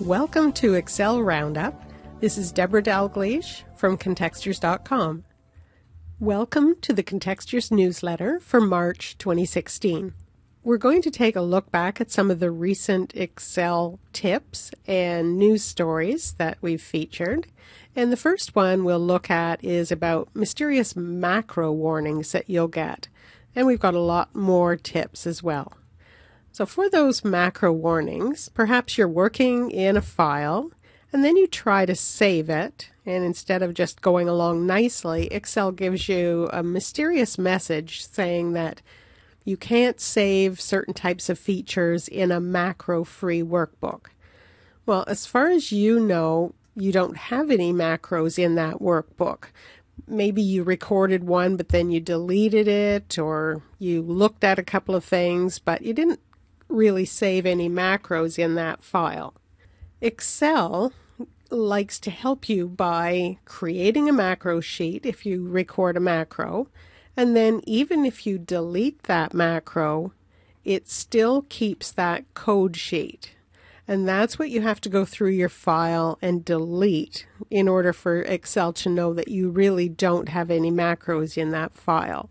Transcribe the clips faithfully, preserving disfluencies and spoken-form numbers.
Welcome to Excel Roundup. This is Debra Dalgleish from Contextures dot com. Welcome to the Contextures newsletter for March twenty sixteen. We're going to take a look back at some of the recent Excel tips and news stories that we've featured. And the first one we'll look at is about mysterious macro warnings that you'll get. And we've got a lot more tips as well. So for those macro warnings, perhaps you're working in a file and then you try to save it. And instead of just going along nicely, Excel gives you a mysterious message saying that you can't save certain types of features in a macro-free workbook. Well, as far as you know, you don't have any macros in that workbook. Maybe you recorded one, but then you deleted it, or you looked at a couple of things, but you didn't really save any macros in that file. Excel likes to help you by creating a macro sheet if you record a macro. And then even if you delete that macro, it still keeps that code sheet. And that's what you have to go through your file and delete in order for Excel to know that you really don't have any macros in that file.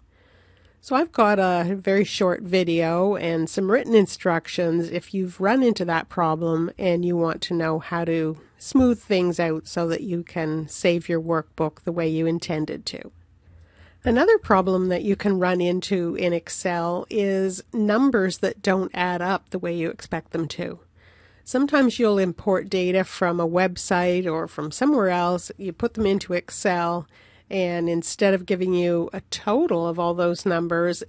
So I've got a very short video and some written instructions if you've run into that problem and you want to know how to smooth things out so that you can save your workbook the way you intended to. Another problem that you can run into in Excel is numbers that don't add up the way you expect them to. Sometimes you'll import data from a website or from somewhere else, you put them into Excel, and instead of giving you a total of all those numbers,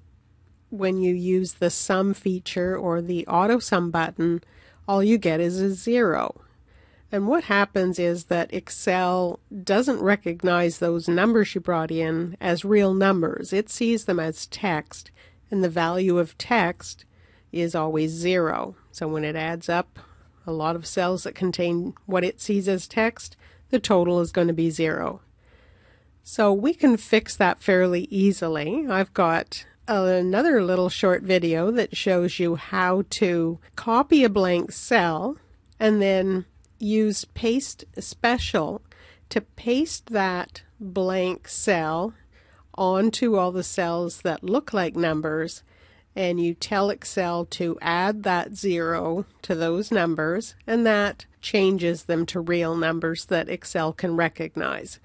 when you use the sum feature or the auto sum button, all you get is a zero. And what happens is that Excel doesn't recognize those numbers you brought in as real numbers. It sees them as text, and the value of text is always zero. So when it adds up a lot of cells that contain what it sees as text, the total is going to be zero. So we can fix that fairly easily. I've got another little short video that shows you how to copy a blank cell and then use paste special to paste that blank cell onto all the cells that look like numbers, and you tell Excel to add that zero to those numbers, and that changes them to real numbers that Excel can recognize.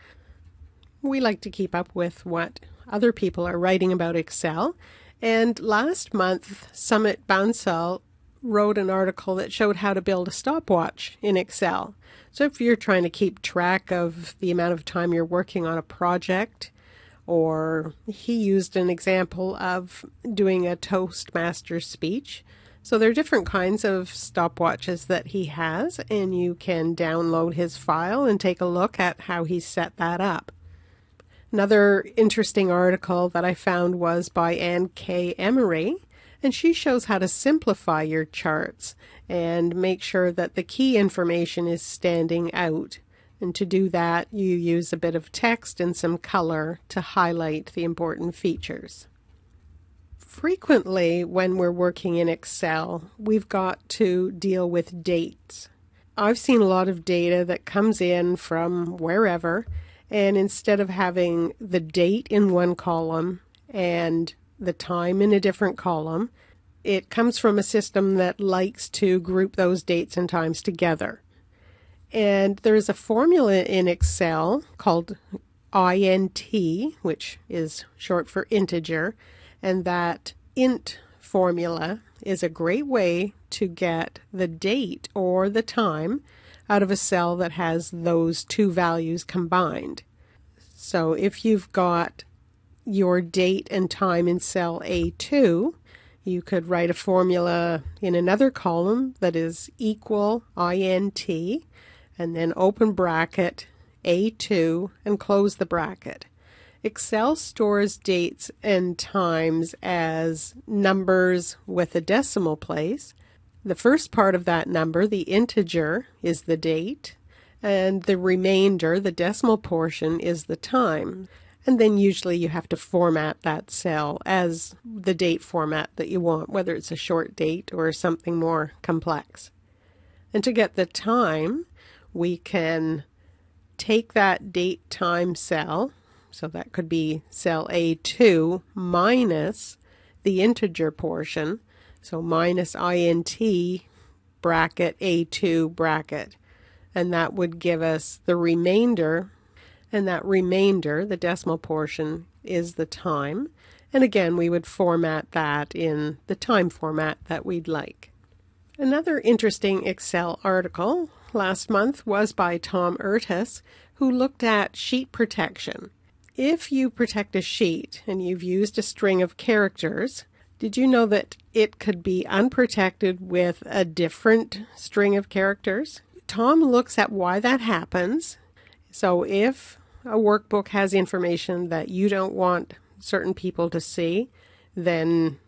We like to keep up with what other people are writing about Excel, and last month Summit Bansal wrote an article that showed how to build a stopwatch in Excel. So if you're trying to keep track of the amount of time you're working on a project, or he used an example of doing a Toastmaster speech. So there are different kinds of stopwatches that he has, and you can download his file and take a look at how he set that up. Another interesting article that I found was by Ann K. Emery, and she shows how to simplify your charts and make sure that the key information is standing out. And to do that, you use a bit of text and some color to highlight the important features. Frequently, when we're working in Excel, we've got to deal with dates. I've seen a lot of data that comes in from wherever, and instead of having the date in one column and the time in a different column, it comes from a system that likes to group those dates and times together. And there's a formula in Excel called int, which is short for integer, and that int formula is a great way to get the date or the time out of a cell that has those two values combined. So if you've got your date and time in cell A two, you could write a formula in another column that is equal int, and then open bracket A two and close the bracket. Excel stores dates and times as numbers with a decimal place. The first part of that number, the integer, is the date, and the remainder, the decimal portion, is the time. And then usually you have to format that cell as the date format that you want, whether it's a short date or something more complex. And to get the time, we can take that date time cell, so that could be cell A two minus the integer portion, so minus int bracket A two bracket, and that would give us the remainder, and that remainder, the decimal portion, is the time. And again, we would format that in the time format that we'd like. Another interesting Excel article last month was by Tom Ertis, who looked at sheet protection. If you protect a sheet and you've used a string of characters, did you know that it could be unprotected with a different string of characters? Tom looks at why that happens. So if a workbook has information that you don't want certain people to see, then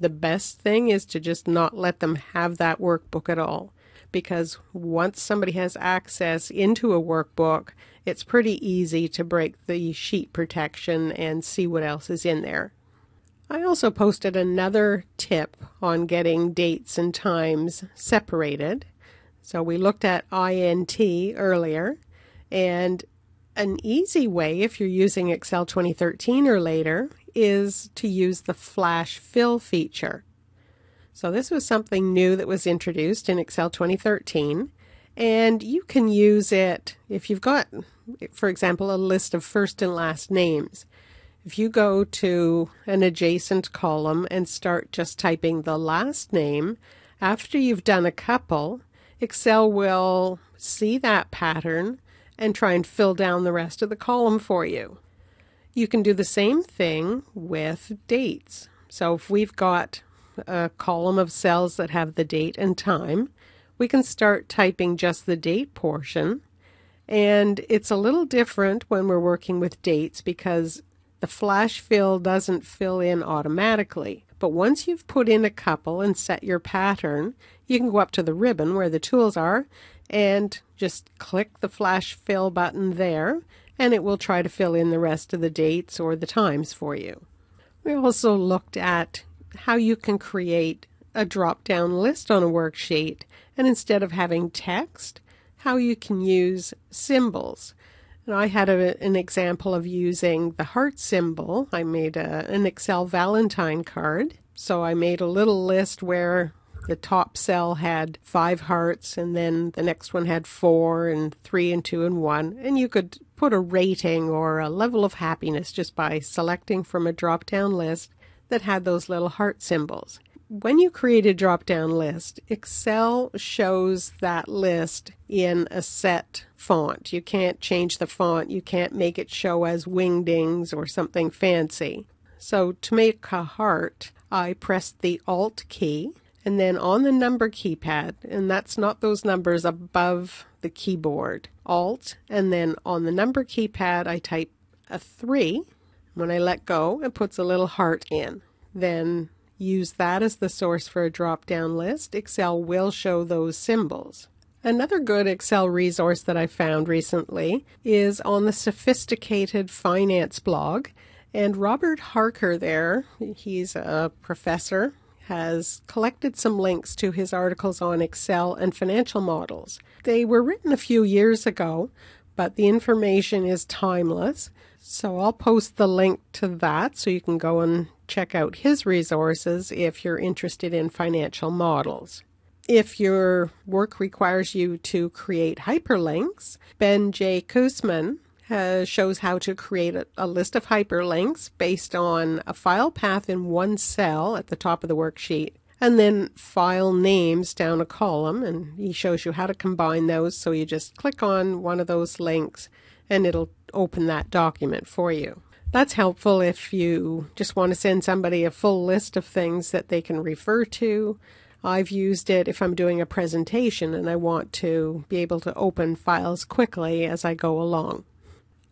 the best thing is to just not let them have that workbook at all. Because once somebody has access into a workbook, it's pretty easy to break the sheet protection and see what else is in there. I also posted another tip on getting dates and times separated. So we looked at int earlier, and an easy way, if you're using Excel twenty thirteen or later, is to use the Flash Fill feature. So this was something new that was introduced in Excel twenty thirteen, and you can use it if you've got, for example, a list of first and last names. If you go to an adjacent column and start just typing the last name, after you've done a couple, Excel will see that pattern and try and fill down the rest of the column for you. You can do the same thing with dates. So if we've got a column of cells that have the date and time, we can start typing just the date portion. And it's a little different when we're working with dates because the Flash Fill doesn't fill in automatically. But once you've put in a couple and set your pattern, you can go up to the ribbon where the tools are and just click the Flash Fill button there, and it will try to fill in the rest of the dates or the times for you. We also looked at how you can create a drop-down list on a worksheet, and instead of having text, how you can use symbols. And I had a, an example of using the heart symbol. I made a, an Excel Valentine card, so I made a little list where the top cell had five hearts, and then the next one had four, and three, and two, and one. And you could put a rating or a level of happiness just by selecting from a drop-down list that had those little heart symbols. When you create a drop-down list, Excel shows that list in a set font. You can't change the font. You can't make it show as Wingdings or something fancy. So to make a heart, I pressed the Alt key, and then on the number keypad, and that's not those numbers above the keyboard, Alt, and then on the number keypad, I type a three. When I let go, it puts a little heart in. Then use that as the source for a drop-down list. Excel will show those symbols. Another good Excel resource that I found recently is on the Sophisticated Finance blog. And Robert Harker there, he's a professor, has collected some links to his articles on Excel and financial models. They were written a few years ago, but the information is timeless. So I'll post the link to that so you can go and check out his resources if you're interested in financial models. If your work requires you to create hyperlinks, Ben J. Kussman uh, shows how to create a, a list of hyperlinks based on a file path in one cell at the top of the worksheet, and then file names down a column, and he shows you how to combine those. So you just click on one of those links and it'll open that document for you. That's helpful if you just want to send somebody a full list of things that they can refer to. I've used it if I'm doing a presentation and I want to be able to open files quickly as I go along.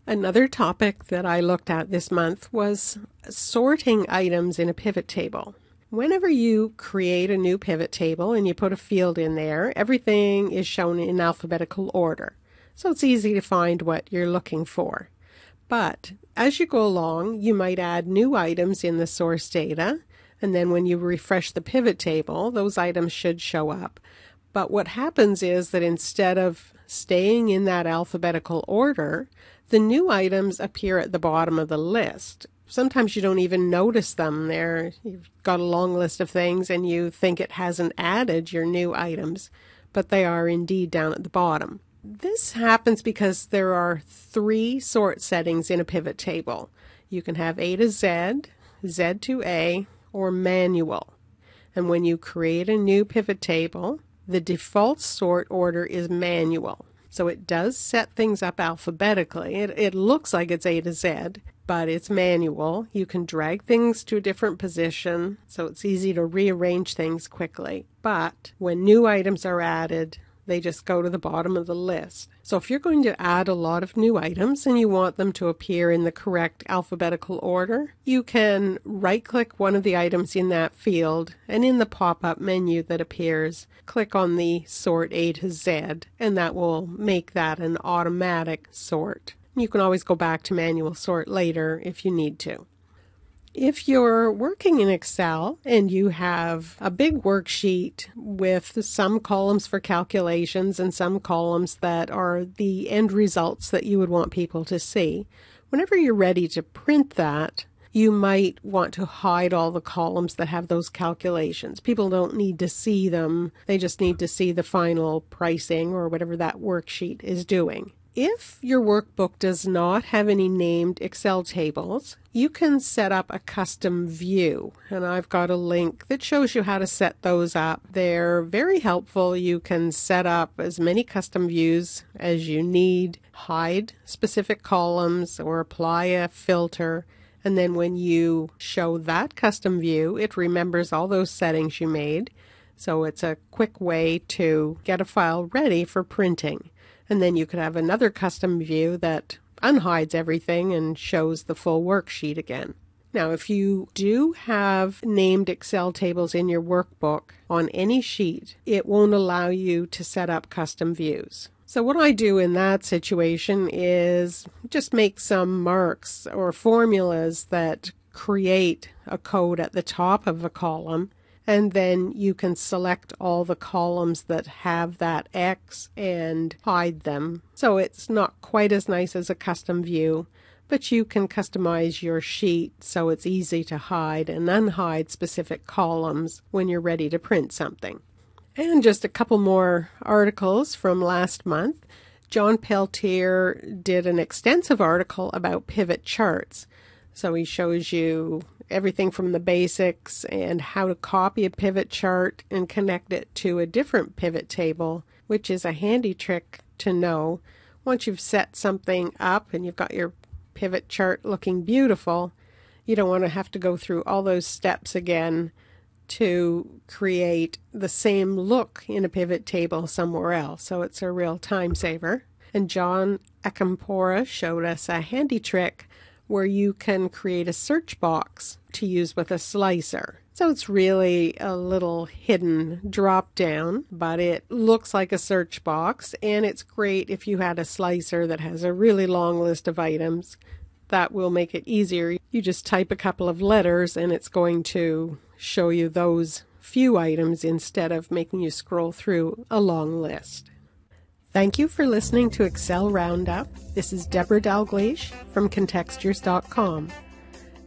Another topic that I looked at this month was sorting items in a pivot table. Whenever you create a new pivot table and you put a field in there, everything is shown in alphabetical order. So it's easy to find what you're looking for. But as you go along, you might add new items in the source data, and then when you refresh the pivot table, those items should show up. But what happens is that instead of staying in that alphabetical order, the new items appear at the bottom of the list. Sometimes you don't even notice them there. You've got a long list of things and you think it hasn't added your new items, but they are indeed down at the bottom. This happens because there are three sort settings in a pivot table. You can have A to Z, Z to A, or manual. And when you create a new pivot table, the default sort order is manual. So it does set things up alphabetically. It, it looks like it's A to Z, but it's manual. You can drag things to a different position, so it's easy to rearrange things quickly. But when new items are added, they just go to the bottom of the list. So if you're going to add a lot of new items and you want them to appear in the correct alphabetical order, you can right-click one of the items in that field, and in the pop-up menu that appears, click on the Sort A to Z, and that will make that an automatic sort. You can always go back to manual sort later if you need to. If you're working in Excel and you have a big worksheet with some columns for calculations and some columns that are the end results that you would want people to see, whenever you're ready to print that, you might want to hide all the columns that have those calculations. People don't need to see them. They just need to see the final pricing or whatever that worksheet is doing. If your workbook does not have any named Excel tables, you can set up a custom view, and I've got a link that shows you how to set those up. They're very helpful. You can set up as many custom views as you need, hide specific columns, or apply a filter, and then when you show that custom view, it remembers all those settings you made. So it's a quick way to get a file ready for printing. And then you could have another custom view that unhides everything and shows the full worksheet again. Now, if you do have named Excel tables in your workbook on any sheet, it won't allow you to set up custom views. So what I do in that situation is just make some marks or formulas that create a code at the top of a column. And then you can select all the columns that have that X and hide them. So it's not quite as nice as a custom view, but you can customize your sheet so it's easy to hide and unhide specific columns when you're ready to print something. And just a couple more articles from last month. John Peltier did an extensive article about pivot charts. So he shows you everything from the basics and how to copy a pivot chart and connect it to a different pivot table, which is a handy trick to know. Once you've set something up and you've got your pivot chart looking beautiful, you don't want to have to go through all those steps again to create the same look in a pivot table somewhere else. So it's a real time saver. And John Acampora showed us a handy trick where you can create a search box to use with a slicer. So it's really a little hidden drop down, but it looks like a search box, and it's great if you had a slicer that has a really long list of items. That will make it easier. You just type a couple of letters and it's going to show you those few items instead of making you scroll through a long list. Thank you for listening to Excel Roundup. This is Debra Dalgleish from Contextures dot com.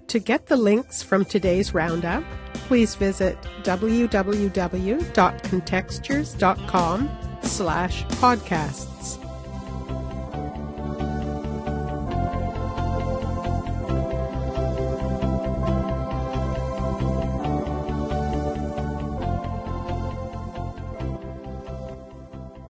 To get the links from today's Roundup, please visit w w w dot contextures dot com slash podcasts.